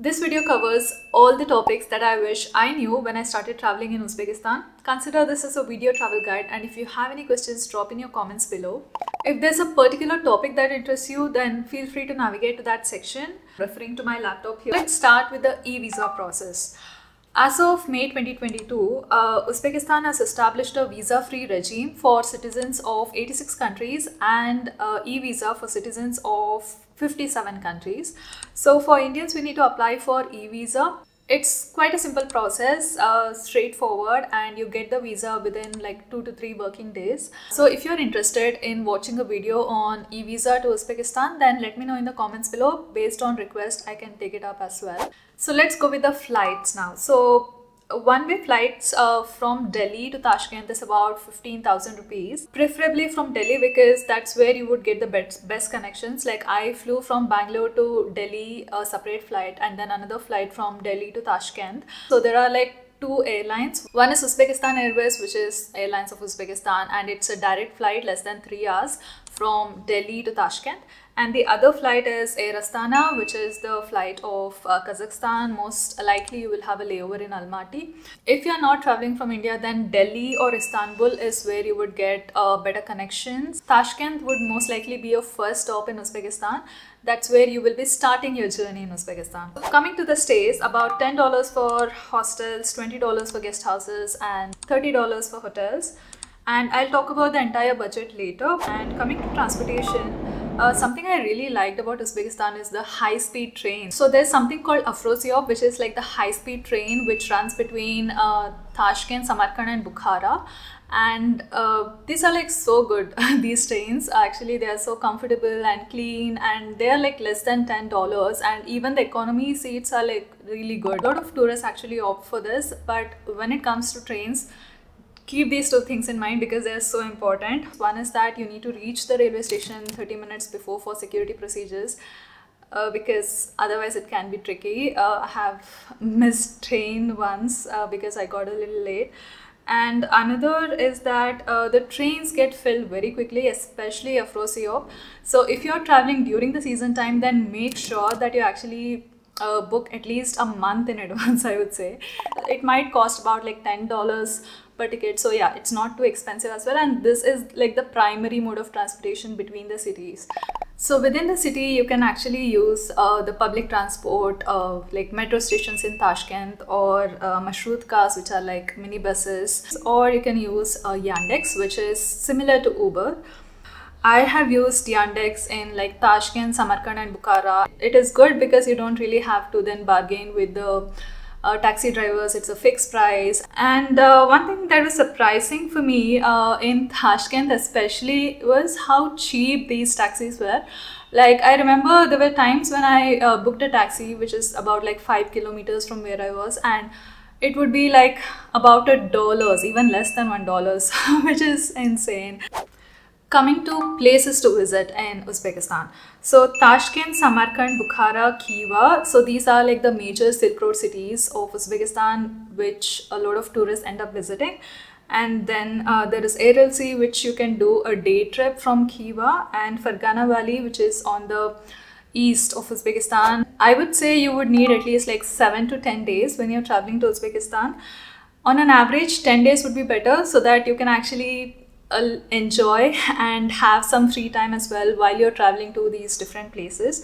This video covers all the topics that I wish I knew when I started traveling in Uzbekistan. Consider this as a video travel guide, and if you have any questions, drop in your comments below. If there's a particular topic that interests you, then feel free to navigate to that section. Referring to my laptop here, let's start with the e-visa process. As of May 2022, Uzbekistan has established a visa-free regime for citizens of 86 countries and e-visa for citizens of 57 countries. So for Indians, we need to apply for e-visa. It's quite a simple process, straightforward, and you get the visa within like 2 to 3 working days. So if you're interested in watching a video on e-visa to Uzbekistan, then let me know in the comments below. Based on request, I can take it up as well. So let's go with the flights now. So one-way flights from Delhi to Tashkent is about 15,000 rupees. Preferably from Delhi, because that's where you would get the best connections. Like I flew from Bangalore to Delhi, a separate flight, and then another flight from Delhi to Tashkent. So there are like 2 airlines. One is Uzbekistan Airways, which is Airlines of Uzbekistan, and it's a direct flight, less than 3 hours from Delhi to Tashkent. And the other flight is Air Astana, which is the flight of Kazakhstan. Most likely you will have a layover in Almaty. If you're not traveling from India, then Delhi or Istanbul is where you would get better connections. Tashkent would most likely be your first stop in Uzbekistan. That's where you will be starting your journey in Uzbekistan. Coming to the stays, about $10 for hostels, $20 for guest houses, and $30 for hotels. And I'll talk about the entire budget later. And coming to transportation, something I really liked about Uzbekistan is the high-speed train. So there's something called Afrosiyob, which is like the high-speed train which runs between Tashkent, Samarkand and Bukhara. And these are like so good. These trains, actually, they are so comfortable and clean, and they are like less than $10, and even the economy seats are like really good. A lot of tourists actually opt for this, but when it comes to trains, keep these 2 things in mind because they are so important. One is that you need to reach the railway station 30 minutes before for security procedures, because otherwise it can be tricky. I have missed train once because I got a little late. And another is that the trains get filled very quickly, especially Afrosiyob. So if you're traveling during the season time, then make sure that you actually book at least a month in advance, I would say. It might cost about like $10 per ticket, so yeah, it's not too expensive as well, and this is like the primary mode of transportation between the cities. So within the city, you can actually use the public transport, like metro stations in Tashkent, or mashrutkas, which are like mini buses, or you can use Yandex, which is similar to Uber. I have used Yandex in like Tashkent, Samarkand and Bukhara. It is good because you don't really have to then bargain with the taxi drivers. It's a fixed price. And one thing that was surprising for me in Tashkent especially was how cheap these taxis were. Like I remember there were times when I booked a taxi which is about like 5 kilometers from where I was, and it would be like about $1, even less than $1, which is insane. Coming to places to visit in Uzbekistan. So Tashkent, Samarkand, Bukhara, Khiva. So these are like the major Silk Road cities of Uzbekistan, which a lot of tourists end up visiting. And then there is Aral Sea, which you can do a day trip from Khiva, and Fergana Valley, which is on the east of Uzbekistan. I would say you would need at least like 7 to 10 days when you're traveling to Uzbekistan. On an average, 10 days would be better so that you can actually enjoy and have some free time as well while you're traveling to these different places.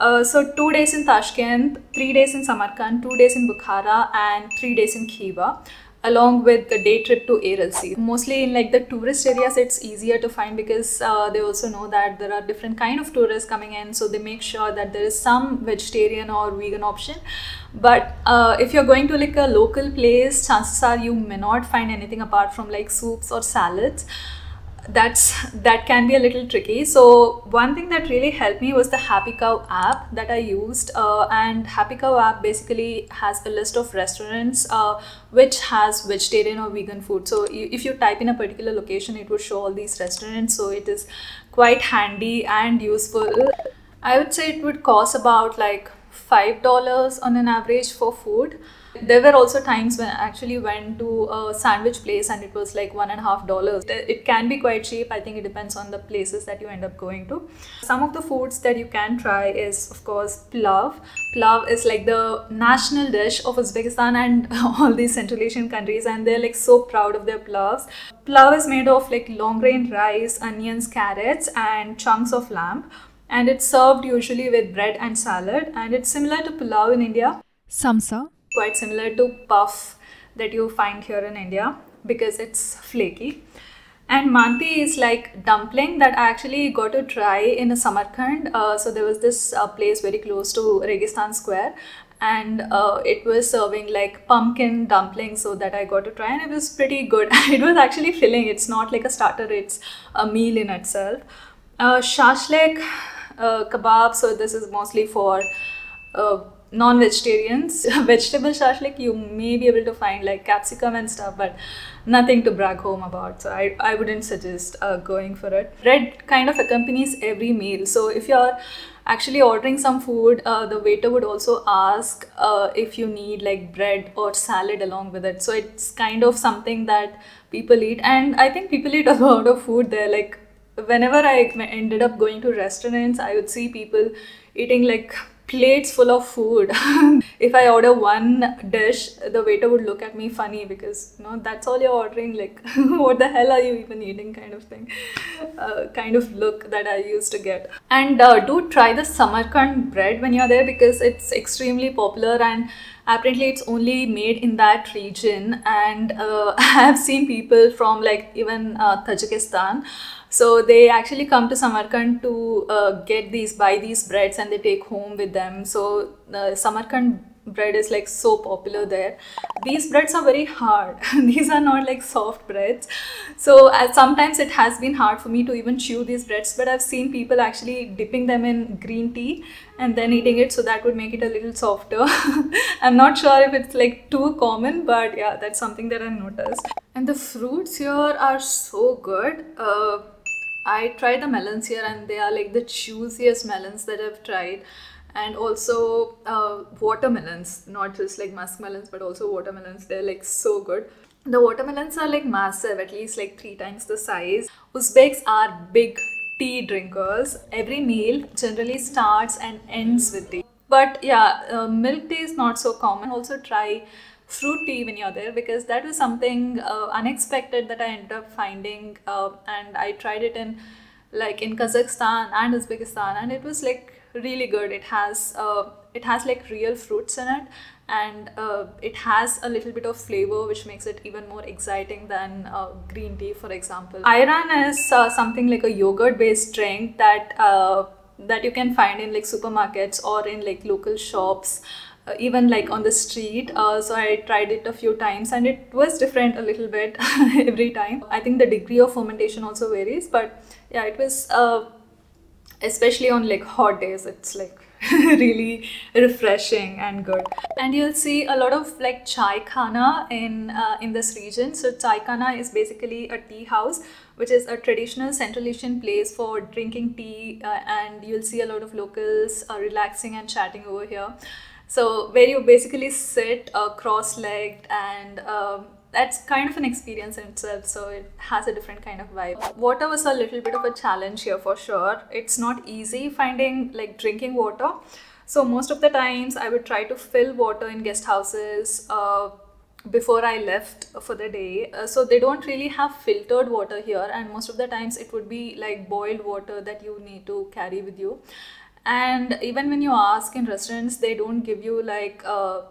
So 2 days in Tashkent, 3 days in Samarkand, 2 days in Bukhara and 3 days in Khiva, along with the day trip to Aral Sea. Mostly in like the tourist areas, it's easier to find because they also know that there are different kind of tourists coming in, so they make sure that there is some vegetarian or vegan option. But if you're going to like a local place, chances are you may not find anything apart from like soups or salads. That can be a little tricky. So one thing that really helped me was the Happy Cow app that I used, and Happy Cow app basically has a list of restaurants which has vegetarian or vegan food. So if you type in a particular location, it would show all these restaurants, so it is quite handy and useful. I would say it would cost about like $5 on an average for food. There were also times when I actually went to a sandwich place and it was like $1.50. It can be quite cheap. I think it depends on the places that you end up going to. Some of the foods that you can try is, of course, pilav. Pilav is like the national dish of Uzbekistan and all these Central Asian countries, and they're like so proud of their pilavs. Pilav is made of like long grain rice, onions, carrots and chunks of lamb, and it's served usually with bread and salad, and it's similar to pilau in India. Samsa. Quite similar to puff that you find here in India because it's flaky. And manti is like dumpling that I actually got to try in Samarkand. So there was this place very close to Registan Square, and it was serving like pumpkin dumplings, so that I got to try, and it was pretty good. It was actually filling. It's not like a starter, it's a meal in itself. Shashlek kebab, so this is mostly for non-vegetarians. Vegetable shashlik you may be able to find like capsicum and stuff, but nothing to brag home about, so I wouldn't suggest going for it. Bread kind of accompanies every meal, so if you're actually ordering some food, the waiter would also ask if you need like bread or salad along with it, so it's kind of something that people eat. And I think people eat a lot of food there. Like whenever I ended up going to restaurants, I would see people eating like plates full of food. If I order one dish, the waiter would look at me funny because, you know, that's all you're ordering, like what the hell are you even eating kind of thing, kind of look that I used to get. And do try the Samarkand bread when you're there because it's extremely popular, and apparently it's only made in that region. And I have seen people from like even Tajikistan. So they actually come to Samarkand to buy these breads, and they take home with them. So Samarkand bread is like so popular there. These breads are very hard. These are not like soft breads. So sometimes it has been hard for me to even chew these breads, but I've seen people actually dipping them in green tea and then eating it. So that would make it a little softer. I'm not sure if it's like too common, but yeah, that's something that I noticed. And the fruits here are so good. I tried the melons here, and they are like the juiciest melons that I've tried. And also watermelons, not just like muskmelons, but also watermelons. They're like so good. The watermelons are like massive, at least like 3 times the size. Uzbeks are big tea drinkers. Every meal generally starts and ends with tea. But yeah, milk tea is not so common. Also try fruit tea when you're there, because that was something unexpected that I ended up finding, and I tried it in Kazakhstan and Uzbekistan, and it was like really good. It has like real fruits in it, and it has a little bit of flavor, which makes it even more exciting than green tea, for example. Ayran is something like a yogurt based drink that you can find in like supermarkets or in like local shops, even like on the street. So I tried it a few times, and it was different a little bit every time. I think the degree of fermentation also varies, but yeah, it was especially on like hot days, it's like really refreshing and good. And you'll see a lot of like chai khana in this region. So chai khana is basically a tea house, which is a traditional Central Asian place for drinking tea, and you'll see a lot of locals relaxing and chatting over here. So where you basically sit cross-legged, and that's kind of an experience in itself, so it has a different kind of vibe. Water was a little bit of a challenge here for sure. It's not easy finding like drinking water. So most of the times I would try to fill water in guest houses before I left for the day. So they don't really have filtered water here, and most of the times it would be like boiled water that you need to carry with you. And even when you ask in restaurants, they don't give you like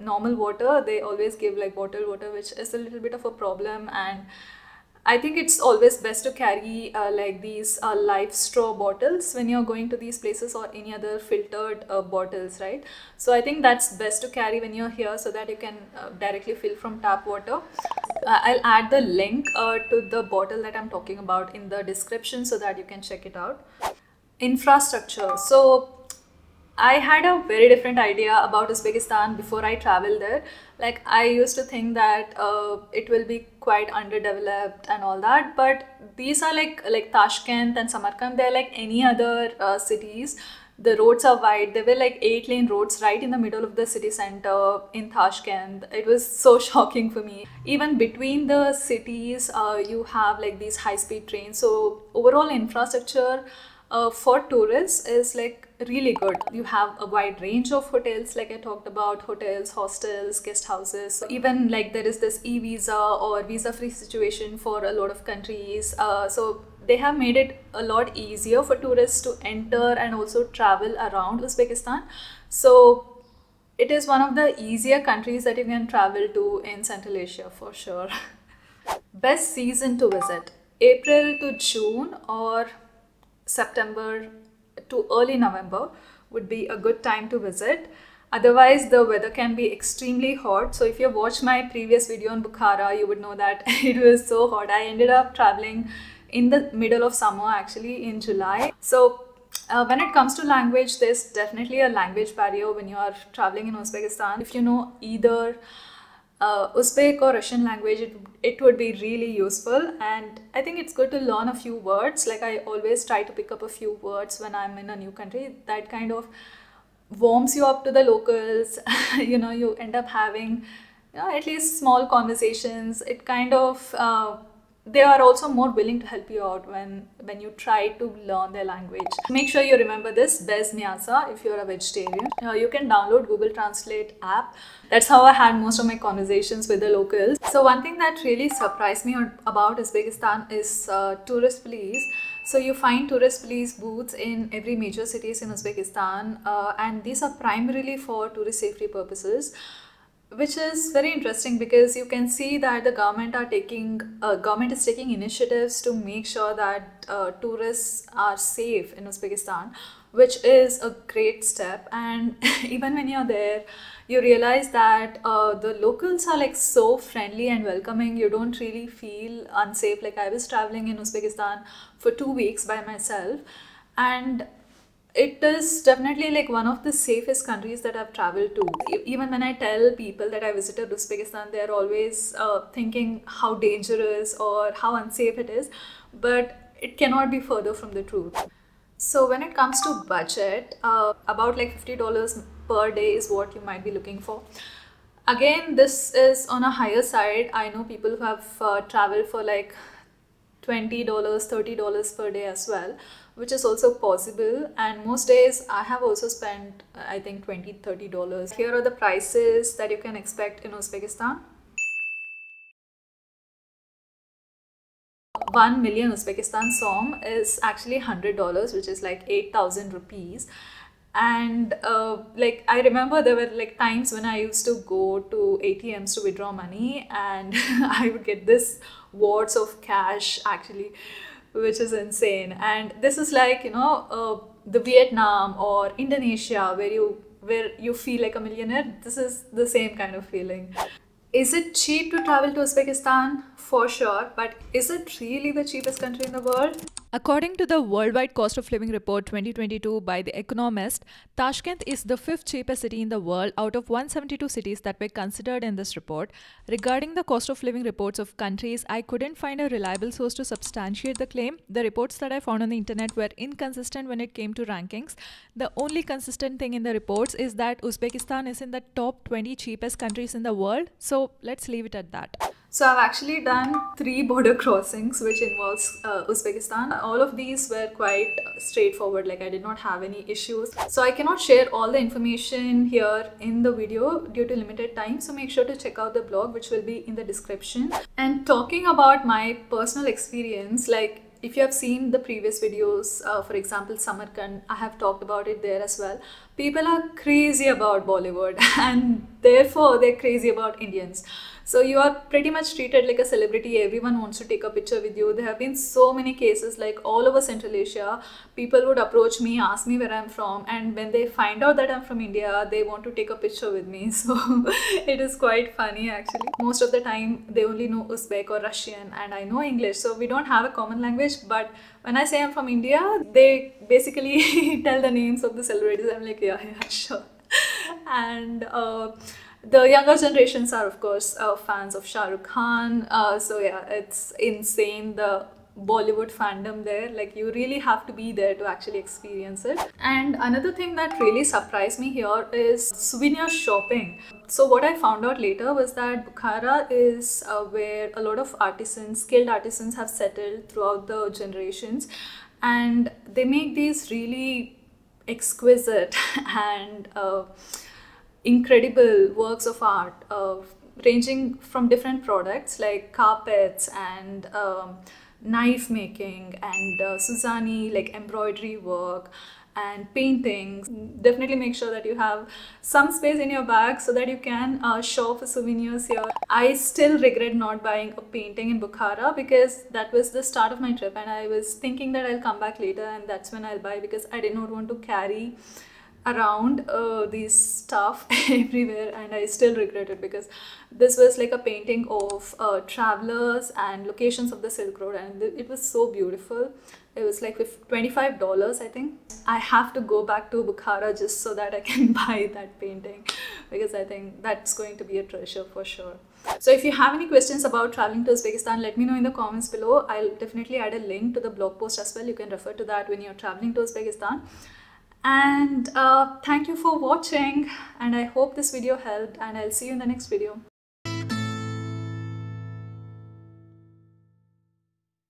normal water. They always give like bottled water, which is a little bit of a problem. And I think it's always best to carry like these Lifestraw bottles when you're going to these places, or any other filtered bottles, right? So I think that's best to carry when you're here, so that you can directly fill from tap water. I'll add the link to the bottle that I'm talking about in the description, so that you can check it out. Infrastructure. So I had a very different idea about Uzbekistan before I traveled there. Like I used to think that it will be quite underdeveloped and all that, but these are like Tashkent and Samarkand, they're like any other cities. The roads are wide. There were like 8-lane roads right in the middle of the city center in Tashkent. It was so shocking for me. Even between the cities, you have like these high-speed trains. So overall infrastructure for tourists is like really good. You have a wide range of hotels, like I talked about, hotels, hostels, guest houses. Even like there is this e-visa or visa-free situation for a lot of countries. So they have made it a lot easier for tourists to enter and also travel around Uzbekistan. So it is one of the easier countries that you can travel to in Central Asia for sure. Best season to visit: April to June or September to early November would be a good time to visit. Otherwise, the weather can be extremely hot. So if you watched my previous video on Bukhara, you would know that it was so hot. I ended up traveling in the middle of summer, actually in July. So when it comes to language, there's definitely a language barrier when you are traveling in Uzbekistan. If you know either Uzbek or Russian language, it would be really useful. And I think it's good to learn a few words. Like I always try to pick up a few words when I'm in a new country. That kind of warms you up to the locals. You know, you end up having, you know, at least small conversations. It kind of they are also more willing to help you out when you try to learn their language. Make sure you remember this, bez miyasa, if you're a vegetarian. You can download Google Translate app. That's how I had most of my conversations with the locals. So one thing that really surprised me about Uzbekistan is tourist police. So you find tourist police booths in every major cities in Uzbekistan, and these are primarily for tourist safety purposes, which is very interesting because you can see that the government is taking initiatives to make sure that tourists are safe in Uzbekistan, which is a great step. And even when you're there, you realize that the locals are like so friendly and welcoming. You don't really feel unsafe. Like I was traveling in Uzbekistan for 2 weeks by myself, and it is definitely like one of the safest countries that I've traveled to. Even when I tell people that I visited Uzbekistan, they're always thinking how dangerous or how unsafe it is, but it cannot be further from the truth. So when it comes to budget, about like $50 per day is what you might be looking for. Again, this is on a higher side. I know people who have traveled for like $20, $30 per day as well, which is also possible. And most days I have also spent, I think, $20, $30. Here are the prices that you can expect in Uzbekistan. 1 million Uzbekistan som is actually $100, which is like 8,000 rupees. And like I remember there were like times when I used to go to ATMs to withdraw money, and I would get this wads of cash actually, which is insane. And this is like, you know, the Vietnam or Indonesia where you feel like a millionaire. This is the same kind of feeling. Is it cheap to travel to Uzbekistan? For sure, but is it really the cheapest country in the world? According to the Worldwide Cost of Living Report 2022 by The Economist, Tashkent is the 5th cheapest city in the world out of 172 cities that were considered in this report. Regarding the cost of living reports of countries, I couldn't find a reliable source to substantiate the claim. The reports that I found on the internet were inconsistent when it came to rankings. The only consistent thing in the reports is that Uzbekistan is in the top 20 cheapest countries in the world. So let's leave it at that. So I've actually done 3 border crossings which involves Uzbekistan. All of these were quite straightforward, like I did not have any issues. So I cannot share all the information here in the video due to limited time. So make sure to check out the blog, which will be in the description. And talking about my personal experience, like if you have seen the previous videos, for example, Samarkand, I have talked about it there as well. People are crazy about Bollywood and therefore they're crazy about Indians. So you are pretty much treated like a celebrity. Everyone wants to take a picture with you. There have been so many cases, like all over Central Asia, people would approach me, ask me where I'm from. And when they find out that I'm from India, they want to take a picture with me. So it is quite funny actually. Most of the time, they only know Uzbek or Russian, and I know English. So we don't have a common language. But when I say I'm from India, they basically tell the names of the celebrities. I'm like, yeah, sure. And the younger generations are, of course, fans of Shah Rukh Khan. So yeah, it's insane, the Bollywood fandom there. Like, you really have to be there to actually experience it. And another thing that really surprised me here is souvenir shopping. So what I found out later was that Bukhara is where a lot of artisans, skilled artisans, have settled throughout the generations, and they make these really exquisite and incredible works of art, ranging from different products like carpets and knife making and Suzani, like embroidery work, and paintings. Definitely make sure that you have some space in your bag so that you can shop for souvenirs here. I still regret not buying a painting in Bukhara because that was the start of my trip, and I was thinking that I'll come back later and that's when I'll buy, because I did not want to carry around these stuff everywhere. And I still regret it because this was like a painting of travelers and locations of the Silk Road, and it was so beautiful. It was like $25, I think. I have to go back to Bukhara just so that I can buy that painting, because I think that's going to be a treasure for sure. So if you have any questions about traveling to Uzbekistan, let me know in the comments below. I'll definitely add a link to the blog post as well. You can refer to that when you're traveling to Uzbekistan. And thank you for watching, and I hope this video helped, and I'll see you in the next video.